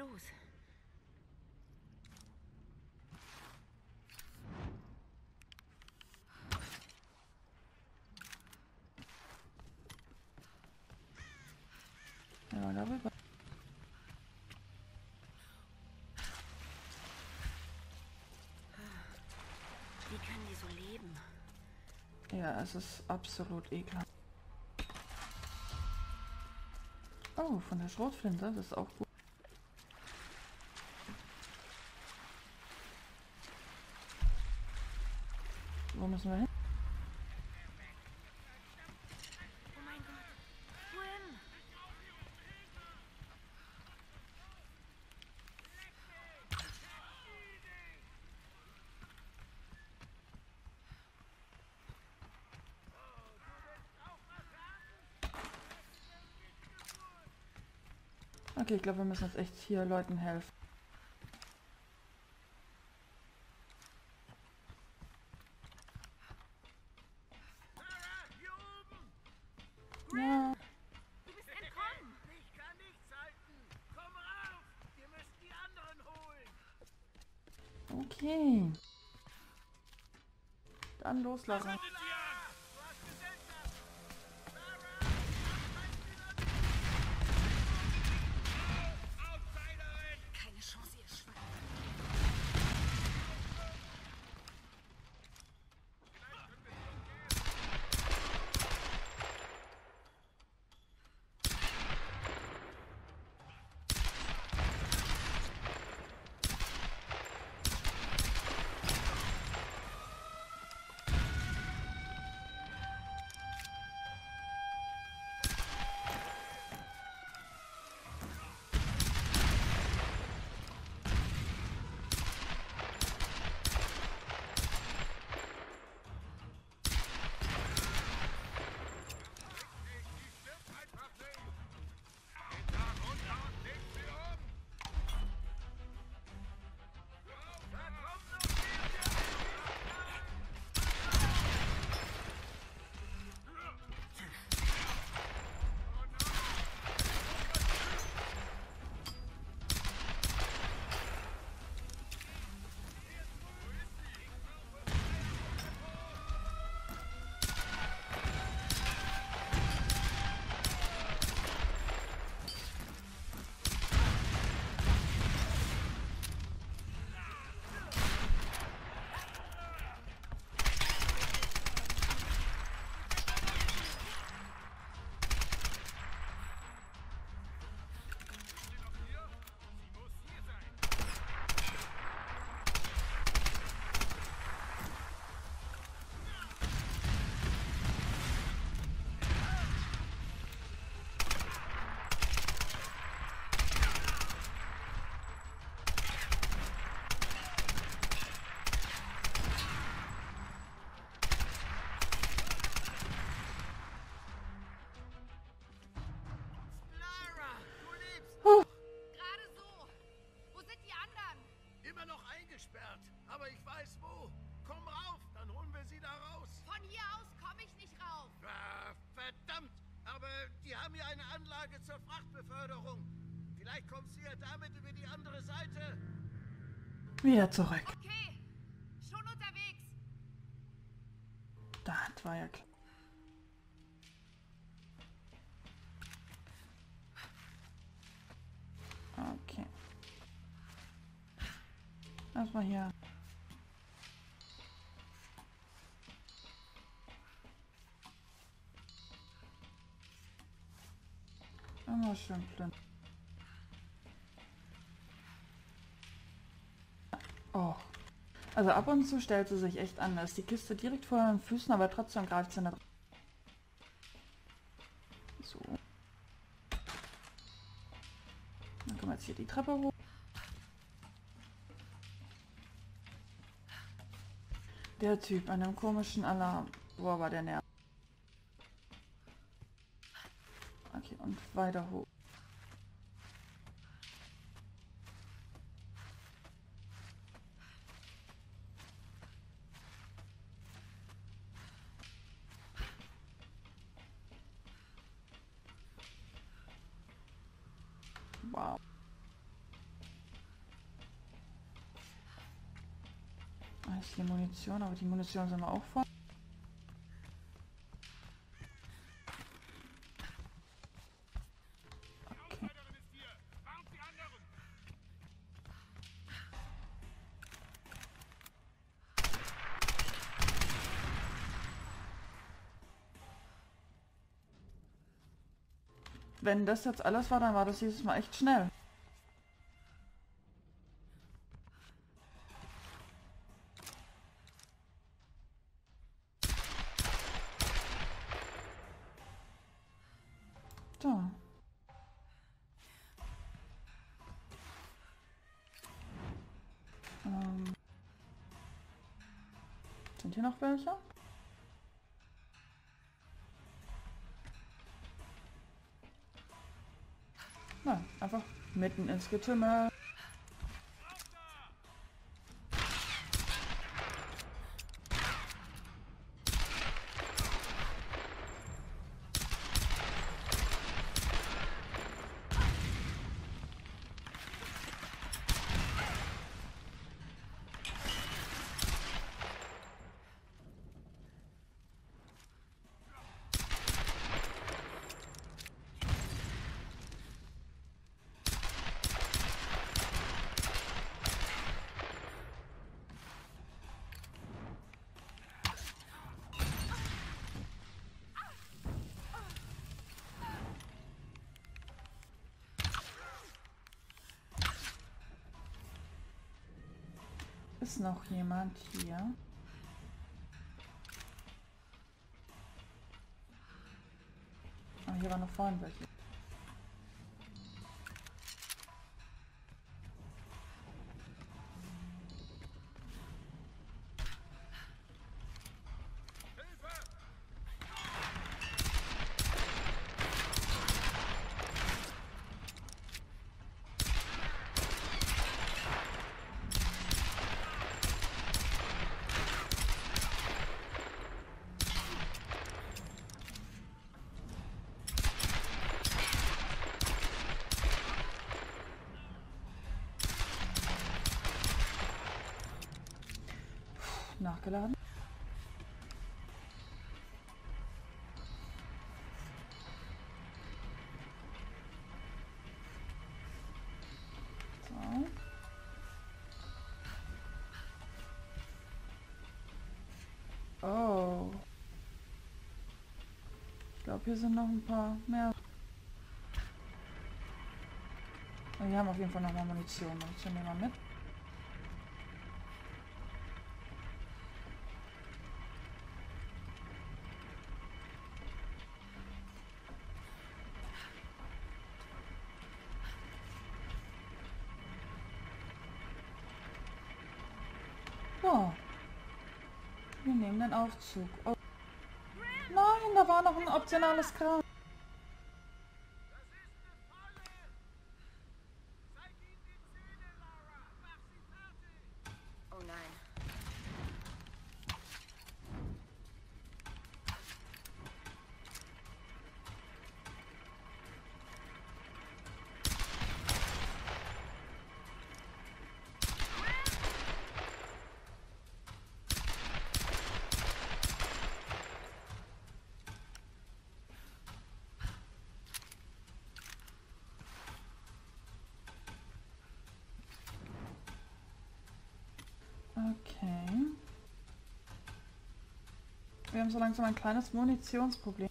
los? Ahora voy para... Wie können die so leben? Ja, es ist absolut ekelhaft. Oh, von der Schrotflinte, das ist auch gut. Wo müssen wir hin? Oh mein Gott, wohin? Okay, ich glaube, wir müssen jetzt echt hier Leuten helfen. Ja. Du bist entkommen! Ich kann nichts halten! Komm rauf! Wir müssen die anderen holen! Okay. Dann los, Lara. Wieder zurück. Okay, schon unterwegs. Das war ja klar. Okay. Erstmal hier. Immer schön plündern. Oh. Also ab und zu stellt sie sich echt an. Da ist die Kiste direkt vor den Füßen, aber trotzdem greift sie nicht. So. Dann können wir jetzt hier die Treppe hoch. Der Typ an dem komischen Alarm. Boah, war der nervig. Okay, und weiter hoch. Wow. ist die Munition, aber die Munition sind wir auch voll. Okay. Wenn das jetzt alles war, dann war das dieses Mal echt schnell. Sind hier noch welche? Nein, einfach mitten ins Getümmel. Ist noch jemand hier? Ah, hier war noch vorhin welche. Nachgeladen. So. Oh. Ich glaube, hier sind noch ein paar mehr. Wir haben auf jeden Fall noch mal Munition. Munition nehmen wir mit. Oh. Wir nehmen den Aufzug. Oh. Nein, da war noch ein optionales Grab. Oh nein. Okay. Wir haben so langsam ein kleines Munitionsproblem.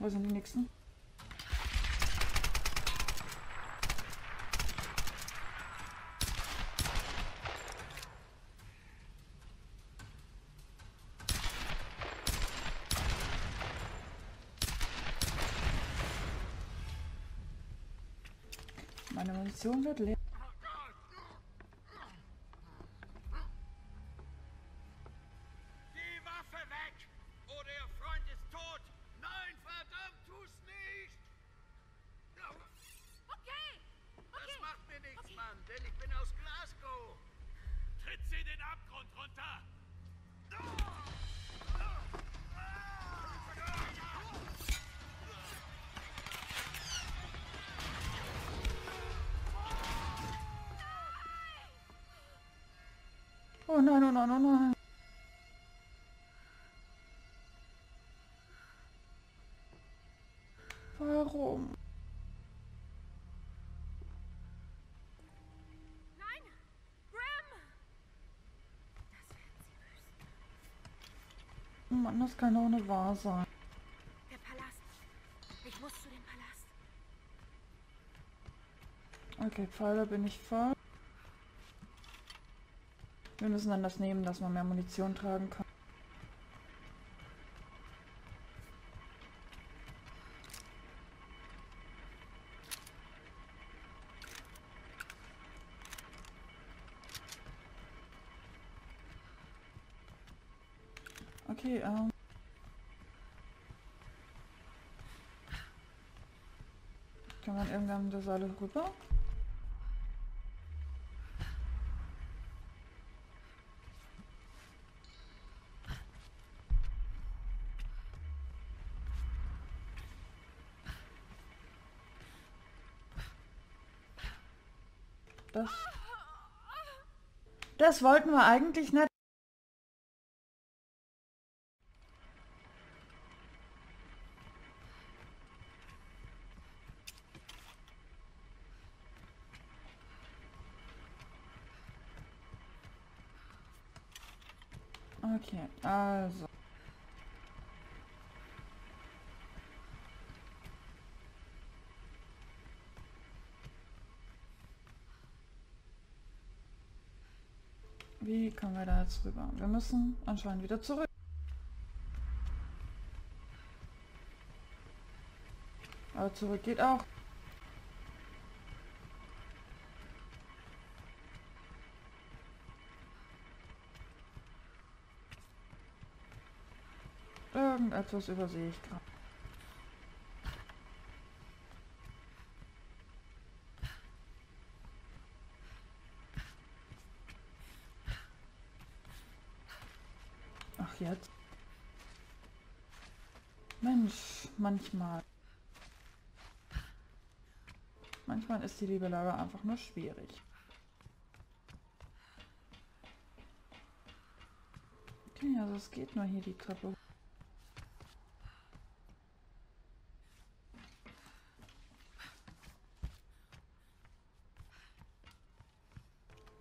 Wo sind die nächsten? Meine Munition wird leer. Oh, no, no, no, no, no. Warum? Nein! Grimm! Mann, das kann doch nicht wahr sein. Der Palast. Ich muss zu dem Palast. Okay, Pfeiler bin ich voll. Wir müssen dann das nehmen, dass man mehr Munition tragen kann. Okay, kann man irgendwann das alle rüber? Das wollten wir eigentlich nicht. Okay, also. Wie kommen wir da jetzt rüber? Wir müssen anscheinend wieder zurück. Aber zurück geht auch. Irgendetwas übersehe ich gerade. Jetzt. Mensch, manchmal. Manchmal ist die liebe Lara einfach nur schwierig. Okay, also es geht nur hier die Treppe.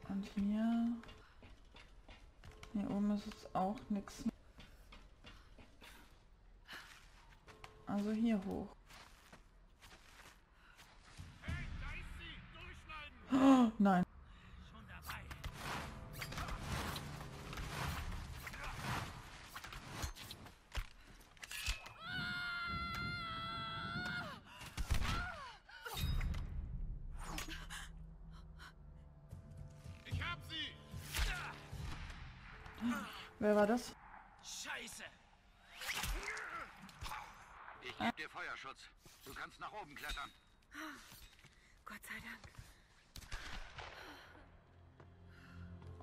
Und hier... Hier oben ist jetzt auch nichts. Also hier hoch. Hey, da ist sie. Durchschneiden. Oh, nein. Schon dabei. Ich hab sie. Wer war das? Scheiße. Ich gebe dir Feuerschutz. Du kannst nach oben klettern. Oh, Gott sei Dank.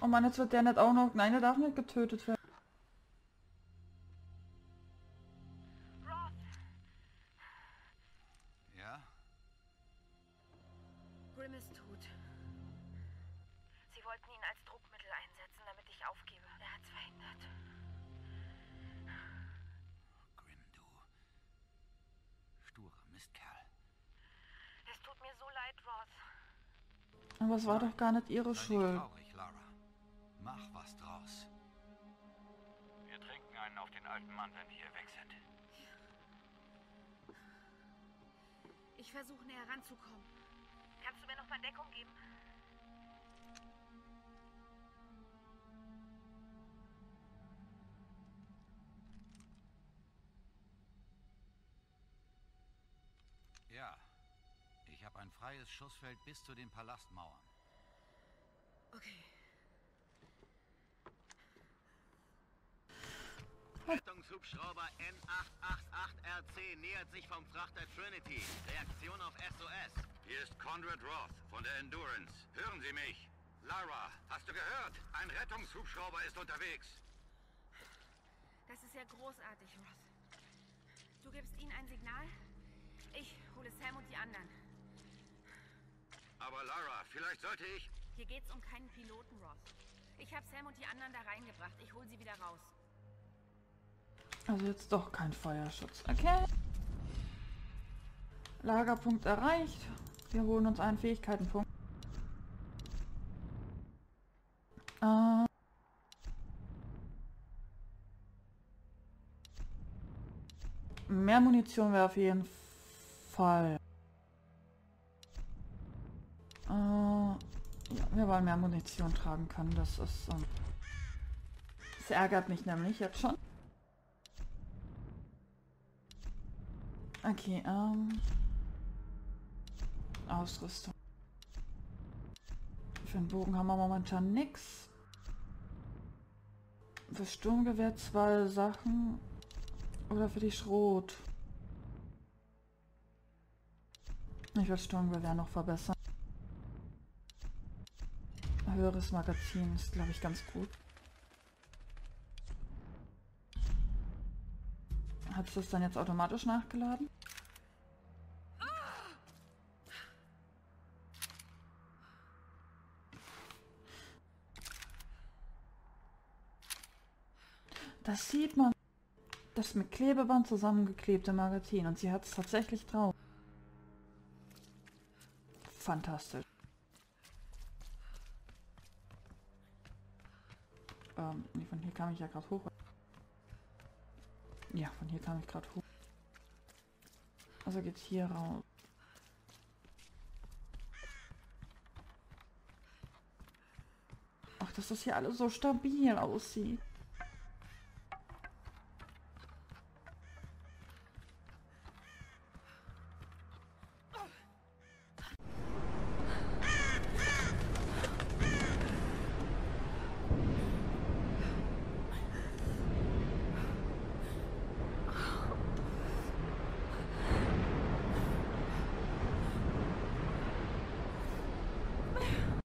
Oh Mann, jetzt wird der nicht auch noch... Nein, der darf nicht getötet werden. Roth. Ja? Grimm ist tot. Sie wollten ihn als Druckmittel einsetzen, damit ich aufgebe. Er hat's verhindert. Mistkerl. Es tut mir so leid, Roth. Aber es war doch gar nicht ihre Schuld. Traurig, Lara. Mach was draus. Wir trinken einen auf den alten Mann, wenn wir hier weg sind. versuchen, näher ranzukommen. Kannst du mir noch mal Deckung geben? Ja, ich habe ein freies Schussfeld bis zu den Palastmauern. Okay. Rettungshubschrauber N888RC nähert sich vom Frachter Trinity. Reaktion auf SOS. Hier ist Conrad Roth von der Endurance. Hören Sie mich? Lara, hast du gehört? Ein Rettungshubschrauber ist unterwegs. Das ist ja großartig, Roth. Du gibst ihnen ein Signal? Ich hole Sam und die anderen. Aber Lara, vielleicht sollte ich... Hier geht's um keinen Piloten, Roth. Ich habe Sam und die anderen da reingebracht. Ich hole sie wieder raus. Also jetzt doch kein Feuerschutz. Okay. Lagerpunkt erreicht. Wir holen uns einen Fähigkeitenpunkt. Mehr Munition wäre auf jeden Fall... ja, wir wollen mehr Munition tragen können, das ist... das ärgert mich nämlich jetzt schon. Okay, Ausrüstung. Für den Bogen haben wir momentan nichts. Für Sturmgewehr 2 Sachen. Oder für die Schrot. Ich würde Sturmgewehr noch verbessern. Höheres Magazin ist, glaube ich, ganz gut. Hat es das dann jetzt automatisch nachgeladen? Das sieht man. Das mit Klebeband zusammengeklebte Magazin. Und sie hat es tatsächlich drauf. Fantastisch. Von hier kam ich ja gerade hoch. Ja, von hier kam ich gerade hoch. Also geht's hier raus. Ach, dass das hier alles so stabil aussieht.